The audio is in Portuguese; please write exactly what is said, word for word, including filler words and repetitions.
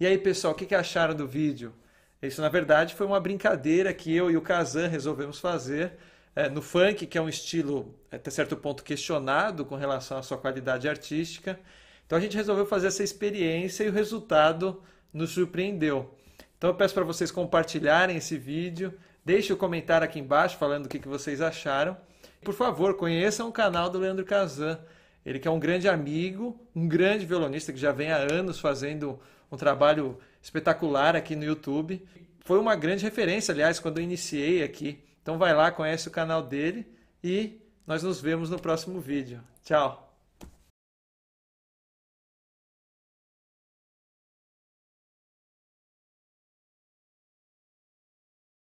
E aí pessoal, o que acharam do vídeo? Isso na verdade foi uma brincadeira que eu e o Kasan resolvemos fazer é, no funk, que é um estilo até certo ponto questionado com relação à sua qualidade artística. Então a gente resolveu fazer essa experiência e o resultado nos surpreendeu. Então eu peço para vocês compartilharem esse vídeo, deixem o comentário aqui embaixo falando o que vocês acharam. Por favor, conheçam o canal do Leandro Kasan, ele que é um grande amigo, um grande violonista que já vem há anos fazendo um trabalho espetacular aqui no YouTube. Foi uma grande referência, aliás, quando eu iniciei aqui. Então vai lá, conhece o canal dele e nós nos vemos no próximo vídeo. Tchau!